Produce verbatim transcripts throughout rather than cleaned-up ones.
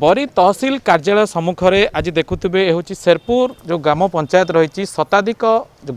बरी तहसिल कार्यालय सम्मुखें आज देखुवे हूँ शेरपुर जो ग्राम पंचायत रही शताधिक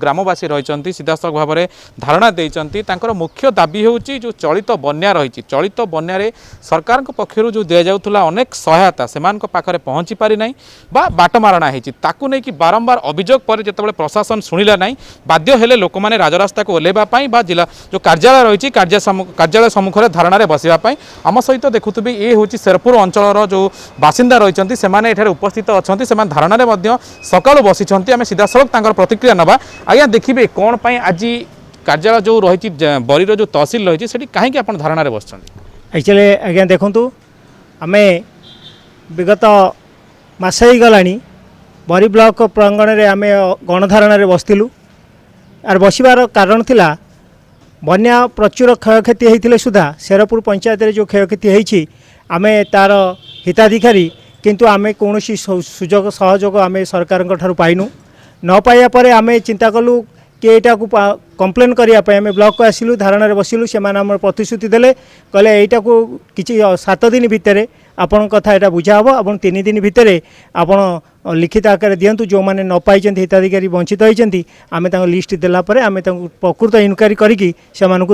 ग्रामवासी रही सीधा सख भाव में धारणा देर मुख्य दाबी हूँ जो चलित बन्या रही चलित बन्यारे सरकार पक्षर जो दि जाऊला अनेक सहायता से पाखे पहुँची पारि ना बा बाटमारणा होगी बारंबार अभियोग पर जिते प्रशासन शुणिला ना बाध्य लोक मैंने राजरास्ता को ओह्लैवाई जिला जो कार्यालय रही कार्यालय सम्मुखें धारणारे बसवाई आम सहित देखुवे ये हूँ शेरपुर अंचल जो बासिंदा रही सेमाने उपस्थित अच्छा से धारणारे सकालू बसी आम सीधा सड़क प्रतिक्रिया नवा आज्ञा देखिए कौन पाई आज कार्यालय जो रही बरीर जो तहसिल रही से कहीं आप धारणारे बस एक्चुअली आज्ञा देखूँ आम विगत मसे गला बरी ब्लॉक प्रांगण में आम गणधारणारे बसलु आर बसबार कारण था बन्या प्रचुर क्षयक्षति होते सुधा शेरपुर पंचायत जो क्षयक्षति होती आम तार हिताधिकारी किंतु आम कौन सुजोग सहयोग आम सरकार पाइनु न पाया परे आमे चिंता कलु कि यहाँ को कंप्लेन करने ब्लॉक को आसिलु धारणा बसिलु से प्रतिश्रुति देले कहले यहाँ को किसी सात दिन भितर आपण कथा यहाँ बुझा हे और तीन दिन भितर आपण लिखित आकार दियंतु जो मैंने न पाई हिताधिकारी वंचित होती आम लिस्ट देलापर आम प्रकृत इनक्वारी करके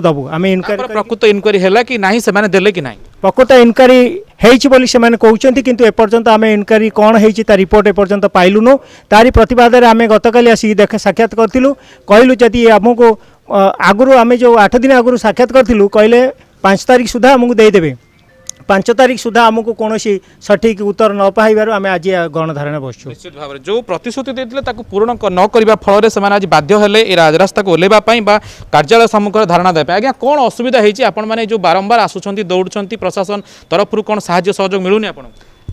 दबू आम इनक्वारी प्रकृत इनक्वारी है कि ना से देले कि ना प्रकृत इनक्वारी होने कहते कि एपर्तंत आम इनक्वारी कौन हो रिपोर्ट एपर्तंत पाइलुनु तारी प्रतिवाद में आम गत काली आसिक देख साक्षात करूँ कहलु जदि आमको आगुरी आम जो आठ दिन आगुरी साक्षात करूँ कहले पाँच तारिख सुधा आमको देदेवे पांच तारीख सुधा आमको कौन सठिक उत्तर न पाइबार आम आज गणधारण बसु निश्चित भाव जो प्रतिश्रुति देते पूरण न करने फल से आज बाध्य राजरास्ता को ओह्लैवाई कार्यालय सम्मुखें धारणा देवे आज्ञा कौन असुविधा होती आपने जो बारंबार आसुँच दौड़ुंट प्रशासन तरफ कौन साहयोग मिलूनी आप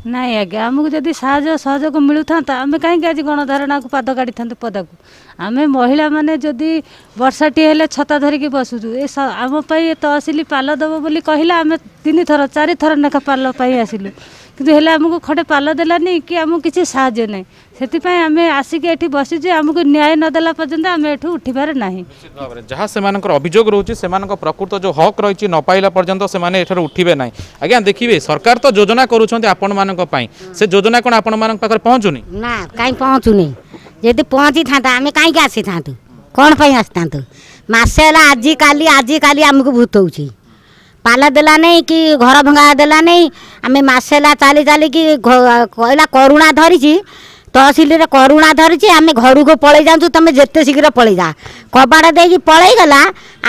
ना आज्ञा आमको जब साहयोग मिलूता आम कहीं आज गणधारणा को पद काढ़ी था पदा को आम महिला मैंने जदि वर्षाटी हेले छता धरिकी बसुचु ये आमपाई तहसिल पाल दब बोली कहला आम तीन थर चार थर लेखा पाल आसिलु किंतु हेले आमको खटे पाल देलानी कि आमको किसी साहय ना से आम आसिक ये बसुचे आमको न्याय नदेला पर्यटन आम एठू उठिबार नाही जहाँ से अभियोग रोचे से प्रकृत जो हक रही न पाइला पर्यटन से उठे ना आज्ञा देखिए सरकार तो योजना करुँच आपण मानी से योजना कौन आपण मान पाखे पहुँचुनी ना कहीं पहुँचुनी यदि पहुँची था आम कहीं आसी था कौन पर आसी था मसे आज काली आज काली आमको भूत हो पाला देला नहीं कि घर भंगा देला नहीं आम मसेला चली चल कि कहला करुणा धरी तहसिल करुणा धरी आम घर को पलि जाऊँ तुम जिते शीघ्र पलि जा कबाड़ दे पलैगला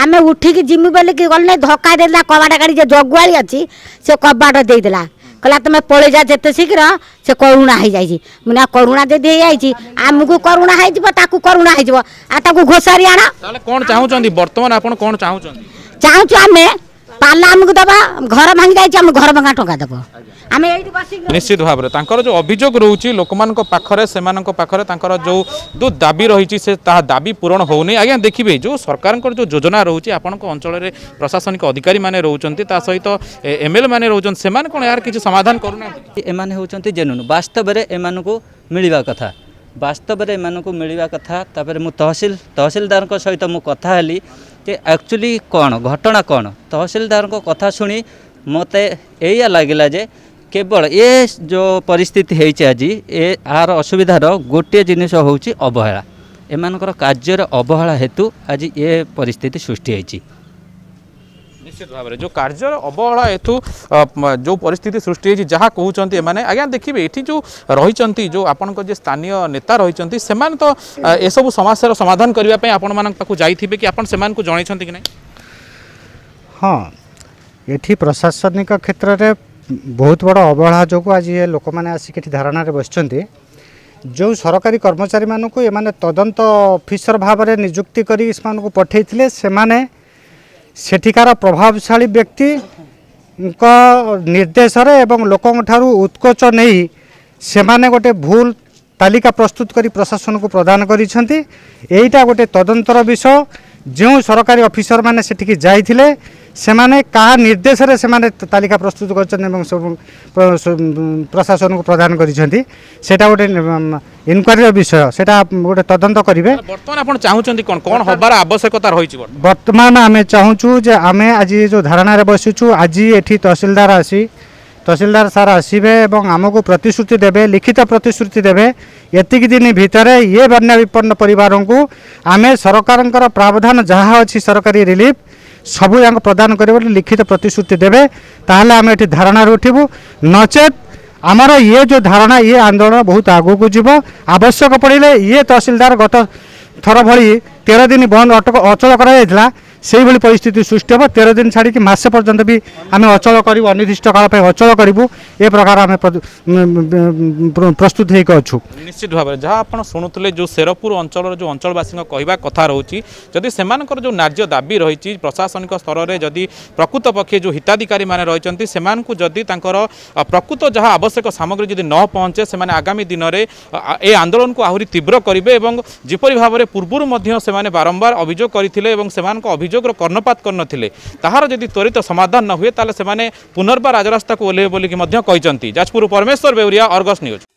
आम उठिकी जिमी बोल कि गल धक्का देदेला कबाड़ काढ़ी जगुआली अच्छी से कबाड़ देदेला कहला तुम पलि जा जिते शीघ्र से करुणा हो जाए मुना करुणा जदि हो आमको करुणा हो करुणा हो घोषारी आण कौन चाहूँ बर्तमान आप कौन चाहूँ चाहूँ आम पाला आमको दबा घर भांगी जाए घर भांगा टंका दब आम निश्चित भाव में जो अभियोग रोचे लोक पाखे से पाखे जो जो दाबी रही से दाबी पूरण होनी आज्ञा देखिए जो सरकार जो योजना रोचे आपण अंचल में प्रशासनिक अधिकारी मैंने रोचते सहित एमएलए मैंने रोचन से कौन यार किसी समाधान करूना होती जेनुन वास्तव में एम को मिलवा कथा वास्तव में एम को मिलवा कथा तापर मु तहसिल तहसिलदार सहित मु कथा हली कि एक्चुअली कौन घटना कौन तहसिलदार कथा शुणी मत या लगला जे केवल ये जो परिस्थिति होती आज ए आर असुविधार गोटे जिनिष हूँ अवहेला एमानकर कार्यर अवहेला हेतु आज ये परिस्थिति सृष्टि होती निश्चित भाव में जो कार्यर अवहेला हेतु जो परिस्थिति सृष्टि होती जहाँ कहते हैं आज्ञा देखिए ये जो रही जो आपण स्थानीय नेता रही से तो ये सब समस्या समाधान करने आपण मान जाइए कि आप जन कि ना हाँ ये प्रशासनिक क्षेत्र में बहुत बड़ा अवहेला जो आज ये लोक मैंने आसिक धारणा बसते जो सरकारी कर्मचारी मानक तदंत अफिसर भाव में नियुक्ति करी पठे से सेठिकार प्रभावशाली व्यक्ति निर्देश एवं लोक उत्कोच नहीं से माने गोटे भूल तालिका प्रस्तुत करी प्रशासन को प्रदान करा गोटे तदंतर विषय जो सरकारी ऑफिसर माने सेठिकी जाइथिले से माने कहा निर्देश रे से माने तालिका प्रस्तुत कर प्रशासन को प्रदान करा गोटे इनक्वारी विषय से गोटे तदंत करेंगे बर्तमान आप चाहूँ कौन कौन हबार आवश्यकता रही बर्तमान आम चाहूँ जे आम आज जो धारणा बसुचु आज ये तहसिलदार आसी तहसिलदार सार आसवे और आमको प्रतिश्रुति देवे, लिखित प्रतिश्रुति देवे यतिक दिन भितर ये बन्या विपन्न परिवार को आमे सरकार प्रावधान जहाँ अच्छी सरकारी रिलीफ सबूक प्रदान कर लिखित प्रतिश्रुति देवे। ताहले आम ये धारणा उठबू, नचेत आमर ये जो धारणा ये आंदोलन बहुत आगू जीव। आवश्यक पड़े ये तहसिलदार गत थर भली तेरह दिन बंद अटक अचल कराइला, से भली परिस्थिति सृष्टि हे। तेरह दिन छाड़ी मसे पर्यंत भी आम अचल करूँ, अनिर्दिष्ट काल अचल करूँ। ए प्रकार आम प्रस्तुत होकर अच्छु। निश्चित भाव जहाँ आप शुणुते जो शेरपुर अंचल जो अंचलवासी कहवा कथा रोचे, जदि से जो न्याज्य दाबी रही प्रशासनिक स्तर में जदि प्रकृत पक्षे जो हिताधिकारी मैंने रही से जदि प्रकृत जहाँ आवश्यक सामग्री जदि न पहुँचे, से आगामी दिन में ए आंदोलन को आहरी तीव्र करेंगे। और जिपरि भाव में पूर्व से बारंबार अभियोग करते अभियोग्र कर्णपात कर नथिले, ताहार जदि त्वरित समाधान न हुए ताले सेमाने पुनर्बार राजरास्ता को ओल्हे बोली कि मध्य कहचंती। जाजपुर परमेश्वर बेउरिया, अर्गस न्यूज।